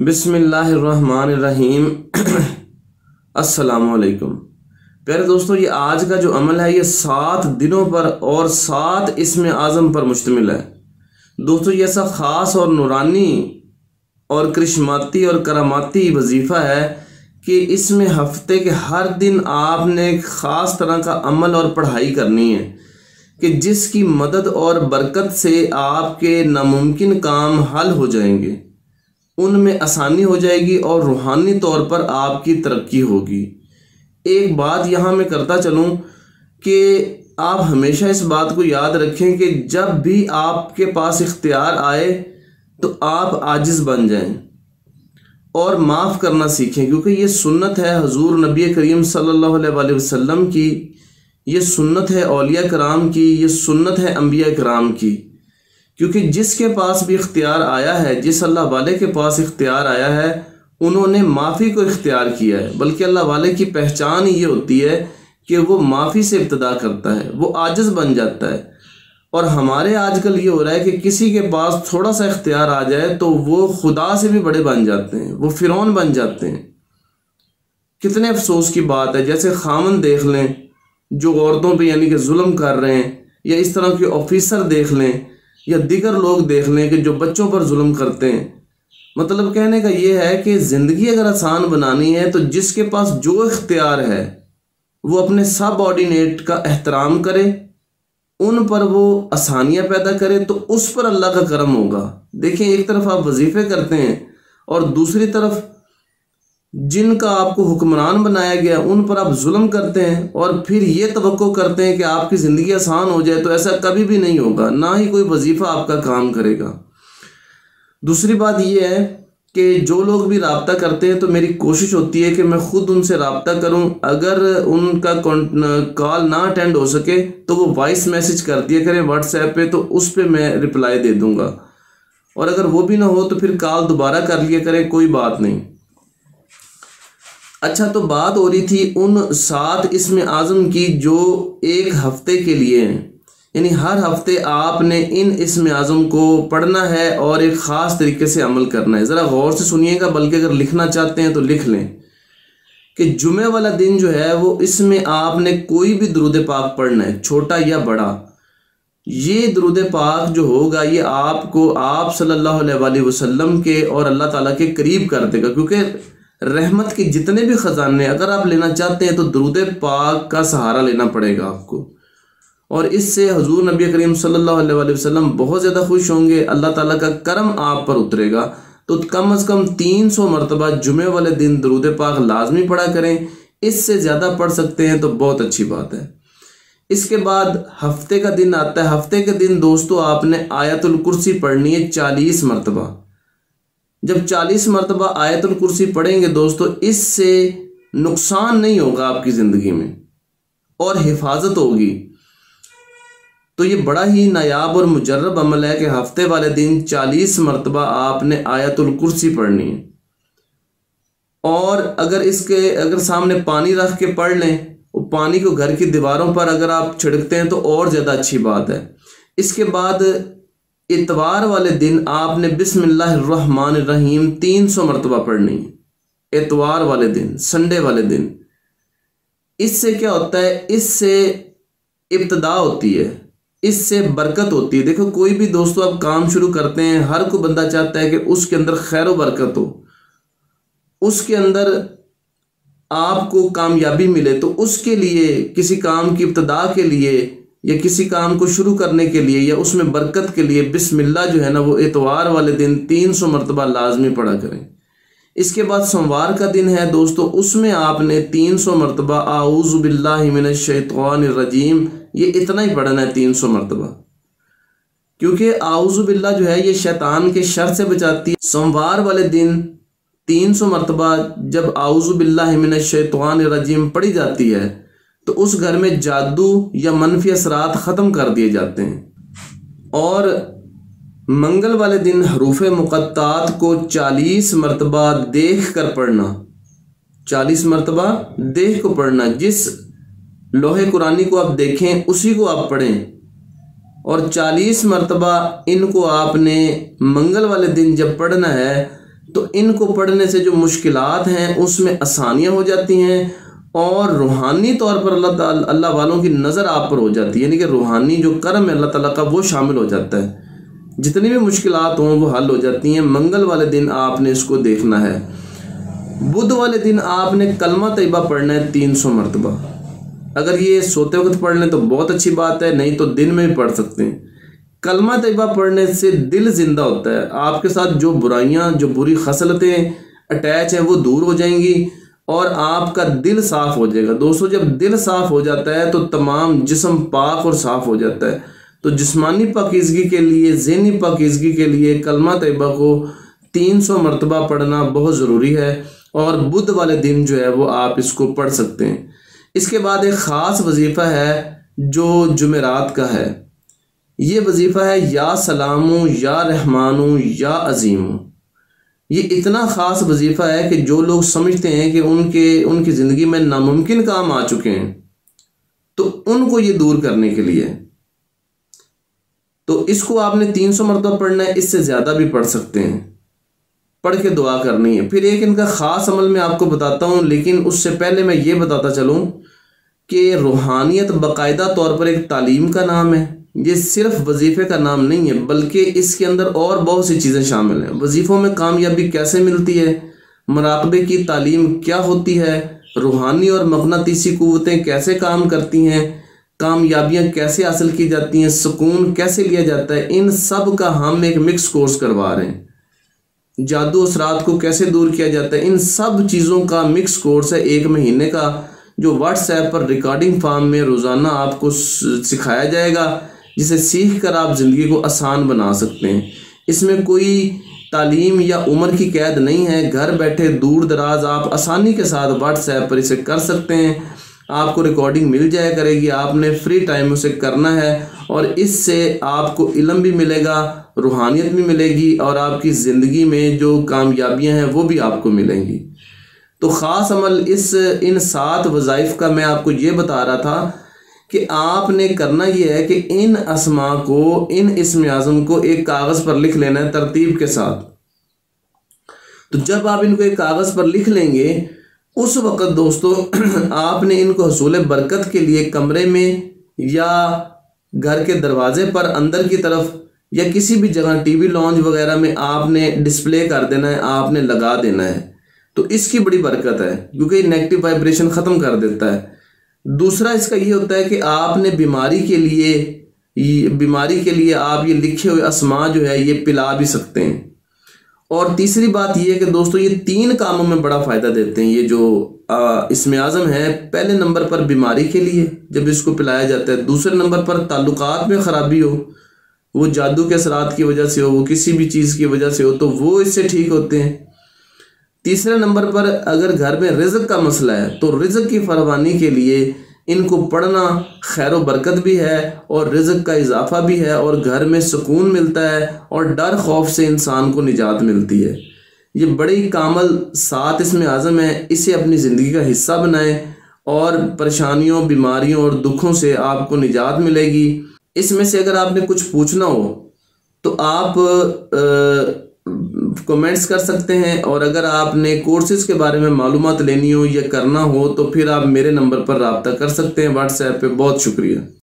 बिस्मिल्लाहिर्रहमानिर्रहीम। अस्सलामुअलैकुम। प्यारे दोस्तों, ये आज का जो अमल है ये 7 दिनों पर और 7 इसमें आज़म पर मुश्तमिल है। दोस्तों, ये ऐसा ख़ास और नूरानी और करिश्माती और करामाती वजीफ़ा है कि इसमें हफ्ते के हर दिन आपने एक ख़ास तरह का अमल और पढ़ाई करनी है कि जिसकी मदद और बरकत से आपके नामुमकिन काम हल हो जाएंगे, उनमें आसानी हो जाएगी और रूहानी तौर पर आपकी तरक्की होगी। एक बात यहाँ मैं करता चलूँ कि आप हमेशा इस बात को याद रखें कि जब भी आपके पास इख्तियार आए तो आप आजिज़ बन जाएं और माफ़ करना सीखें, क्योंकि ये सुन्नत है हुज़ूर नबी करीम सल्लल्लाहु अलैहि वसल्लम की, ये सुन्नत है औलिया कराम की, ये सुन्नत है अंबिया कराम की। क्योंकि जिसके पास भी इख्तियार आया है, जिस अल्लाह वाले के पास इख्तियार आया है, उन्होंने माफ़ी को इख्तियार किया है। बल्कि अल्लाह वाले की पहचान ये होती है कि वो माफ़ी से इब्तिदा करता है, वो आजिज़ बन जाता है। और हमारे आजकल ये हो रहा है कि किसी के पास थोड़ा सा इख्तियार आ जाए तो वो खुदा से भी बड़े बन जाते हैं, वो फ़िरौन बन जाते हैं। कितने अफसोस की बात है। जैसे खामन देख लें जो औरतों पर यानी कि जुल्म कर रहे हैं, या इस तरह के ऑफिसर देख लें, या दीगर लोग देख लें कि जो बच्चों पर जुल्म करते हैं। मतलब कहने का ये है कि ज़िंदगी अगर आसान बनानी है तो जिसके पास जो इख्तियार है वो अपने सब ऑर्डिनेट का एहतराम करे, उन पर वो आसानियाँ पैदा करे, तो उस पर अल्लाह का करम होगा। देखें, एक तरफ आप वजीफ़े करते हैं और दूसरी तरफ जिनका आपको हुक्मरान बनाया गया उन पर आप जुल्म करते हैं और फिर ये तवक्को करते हैं कि आपकी ज़िंदगी आसान हो जाए, तो ऐसा कभी भी नहीं होगा, ना ही कोई वजीफ़ा आपका काम करेगा। दूसरी बात यह है कि जो लोग भी रब्ता करते हैं तो मेरी कोशिश होती है कि मैं ख़ुद उनसे रब्ता करूं। अगर उनका कॉल ना अटेंड हो सके तो वो वॉइस मैसेज कर दिया करें व्हाट्सएप पर, तो उस पर मैं रिप्लाई दे दूँगा। और अगर वो भी ना हो तो फिर कॉल दोबारा कर लिया करें, कोई बात नहीं। अच्छा, तो बात हो रही थी उन 7 इसम आज़म की जो एक हफ़्ते के लिए हैं, यानी हर हफ़्ते आपने इन इसम आज़म को पढ़ना है और एक ख़ास तरीके से अमल करना है। ज़रा गौर से सुनिएगा, बल्कि अगर लिखना चाहते हैं तो लिख लें कि जुमे वाला दिन जो है वो इसमें आपने कोई भी दुरूद पाक पढ़ना है, छोटा या बड़ा। ये दुरूद पाक जो होगा ये आपको आप सल्लल्लाहु अलैहि वसल्लम के और अल्लाह ताला के करीब कर देगा, क्योंकि रहमत के जितने भी ख़जाने अगर आप लेना चाहते हैं तो दुरूद पाक का सहारा लेना पड़ेगा आपको। और इससे हुज़ूर नबी करीम सल्लल्लाहु अलैहि वसल्लम बहुत ज़्यादा खुश होंगे, अल्लाह ताला का करम आप पर उतरेगा। तो कम से कम 300 मरतबा जुमे वाले दिन दुरूद पाक लाजमी पढ़ा करें। इससे ज़्यादा पढ़ सकते हैं तो बहुत अच्छी बात है। इसके बाद हफ्ते का दिन आता है। हफ्ते के दिन दोस्तों आपने आयतुल कुर्सी पढ़नी है 40 मरतबा। जब 40 मरतबा आयतुल कुर्सी पढ़ेंगे दोस्तों, इससे नुकसान नहीं होगा आपकी ज़िंदगी में और हिफाजत होगी। तो ये बड़ा ही नायाब और मुजर्रब अमल है कि हफ्ते वाले दिन 40 मरतबा आपने आयतुल कुर्सी पढ़नी है। और अगर सामने पानी रख के पढ़ लें, वो पानी को घर की दीवारों पर अगर आप छिड़कते हैं तो और ज़्यादा अच्छी बात है। इसके बाद इतवार वाले दिन आपने बिस्मिल्लाहिर्रहमानिर्रहीम 300 मरतबा पढ़नी है, इतवार वाले दिन, संडे वाले दिन। इससे क्या होता है? इससे इब्तिदा होती है, इससे बरकत होती है। देखो, कोई भी दोस्तों आप काम शुरू करते हैं, हर कोई बंदा चाहता है कि उसके अंदर खैर व बरकत हो, उसके अंदर आपको कामयाबी मिले। तो उसके लिए किसी काम की इब्तिदा के लिए या किसी काम को शुरू करने के लिए या उसमें बरकत के लिए बिस्मिल्लाह जो है ना वो इतवार वाले दिन 300 मरतबा लाजमी पढ़ा करें। इसके बाद सोमवार का दिन है दोस्तों, उसमें आपने 300 मरतबा आऊज़ु बिल्लाहि मिनश शैतानिर रजीम, ये इतना ही पढ़ना है 300 मरतबा, क्योंकि आऊज़ु बिल्लाह जो है ये शैतान के शर से बचाती है। सोमवार वाले दिन 300 मरतबा जब आऊज़ु बिल्लाहि मिनश शैतानिर रजीम पढ़ी जाती है तो उस घर में जादू या मनफी असरात ख़त्म कर दिए जाते हैं। और मंगल वाले दिन हरूफ़े मुक़त्तात को 40 मरतबा देख कर पढ़ना, 40 मरतबा देख को पढ़ना। जिस लोहे कुरानी को आप देखें उसी को आप पढ़ें, और 40 मरतबा इनको आपने मंगल वाले दिन जब पढ़ना है तो इनको पढ़ने से जो मुश्किलात हैं उसमें आसानियाँ हो जाती हैं और रूहानी तौर पर अल्लाह वालों की नज़र आप पर हो जाती है, यानी कि रूहानी जो कर्म है अल्लाह ताला का वो शामिल हो जाता है। जितनी भी मुश्किलात हों वो हल हो जाती हैं। मंगल वाले दिन आपने इसको देखना है। बुध वाले दिन आपने कलमा तैयबा पढ़ना है 300 मरतबा। अगर ये सोते वक्त पढ़ लें तो बहुत अच्छी बात है, नहीं तो दिन में भी पढ़ सकते हैं। कलमा तैयबा पढ़ने से दिल ज़िंदा होता है, आपके साथ जो बुराइयाँ जो बुरी खसलतें अटैच हैं वो दूर हो जाएंगी और आपका दिल साफ़ हो जाएगा। दोस्तों जब दिल साफ़ हो जाता है तो तमाम जिस्म पाक और साफ़ हो जाता है। तो जिस्मानी पाकीज़गी के लिए, ज़हनी पाकीज़गी के लिए कलमा तैयबा को 300 मरतबा पढ़ना बहुत ज़रूरी है और बुध वाले दिन जो है वो आप इसको पढ़ सकते हैं। इसके बाद एक ख़ास वजीफ़ा है जो जुमेरात का है। ये वजीफ़ा है या सलामू या रहमानू या अज़ीमू। ये इतना ख़ास वजीफ़ा है कि जो लोग समझते हैं कि उनकी ज़िंदगी में नामुमकिन काम आ चुके हैं तो उनको ये दूर करने के लिए, तो इसको आपने 300 मरतबा पढ़ना है, इससे ज़्यादा भी पढ़ सकते हैं, पढ़ के दुआ करनी है। फिर एक इनका ख़ास अमल मैं आपको बताता हूँ, लेकिन उससे पहले मैं ये बताता चलूँ कि रूहानियत बाकायदा तौर पर एक तालीम का नाम है। ये सिर्फ वजीफ़े का नाम नहीं है बल्कि इसके अंदर और बहुत सी चीज़ें शामिल हैं। वजीफ़ों में कामयाबी कैसे मिलती है, मराक़बे की तालीम क्या होती है, रूहानी और मक़नातीसी कुव्वतें कैसे काम करती हैं, कामयाबियाँ कैसे हासिल की जाती हैं, सुकून कैसे लिया जाता है, इन सब का हम एक मिक्स कोर्स करवा रहे हैं। जादू असरात को कैसे दूर किया जाता है, इन सब चीज़ों का मिक्स कोर्स है 1 महीने का, जो व्हाट्सएप पर रिकॉर्डिंग फॉर्म में रोज़ाना आपको सिखाया जाएगा, जिसे सीख कर आप ज़िंदगी को आसान बना सकते हैं। इसमें कोई तालीम या उम्र की कैद नहीं है। घर बैठे दूर दराज आप आसानी के साथ व्हाट्सएप पर इसे कर सकते हैं। आपको रिकॉर्डिंग मिल जाया करेगी, आपने फ्री टाइम उसे करना है और इससे आपको इल्म भी मिलेगा, रूहानियत भी मिलेगी और आपकी ज़िंदगी में जो कामयाबियां हैं वो भी आपको मिलेंगी। तो ख़ास अमल इन 7 वज़ाइफ का मैं आपको ये बता रहा था कि आपने करना यह है कि इन अस्मा को, इन इस्म आज़म को एक कागज़ पर लिख लेना है तरतीब के साथ। तो जब आप इनको एक कागज़ पर लिख लेंगे उस वक़्त दोस्तों आपने इनको हसूल बरकत के लिए कमरे में या घर के दरवाजे पर अंदर की तरफ या किसी भी जगह टीवी लॉन्ज वगैरह में आपने डिस्प्ले कर देना है, आपने लगा देना है। तो इसकी बड़ी बरकत है क्योंकि नेगेटिव वाइब्रेशन ख़त्म कर देता है। दूसरा इसका ये होता है कि आपने बीमारी के लिए आप ये लिखे हुए अस्मा जो है ये पिला भी सकते हैं। और तीसरी बात ये है कि दोस्तों ये 3 कामों में बड़ा फ़ायदा देते हैं। ये जो इस्म आज़म है, पहले नंबर पर बीमारी के लिए जब इसको पिलाया जाता है, दूसरे नंबर पर ताल्लुकात में ख़राबी हो, वो जादू के असरात की वजह से हो, वो किसी भी चीज़ की वजह से हो तो वो इससे ठीक होते हैं। तीसरे नंबर पर अगर घर में रिज़्क़ का मसला है तो रिज़्क़ की फरवानी के लिए इनको पढ़ना खैर बरकत भी है और रिज़्क़ का इजाफा भी है और घर में सुकून मिलता है और डर खौफ से इंसान को निजात मिलती है। ये बड़े कामल 7 इस्म आज़म है, इसे अपनी ज़िंदगी का हिस्सा बनाएं और परेशानियों, बीमारियों और दुखों से आपको निजात मिलेगी। इसमें से अगर आपने कुछ पूछना हो तो आप कमेंट्स कर सकते हैं और अगर आपने कोर्सेज़ के बारे में मालूमात लेनी हो या करना हो तो फिर आप मेरे नंबर पर रब्ता कर सकते हैं व्हाट्सएप पे। बहुत शुक्रिया।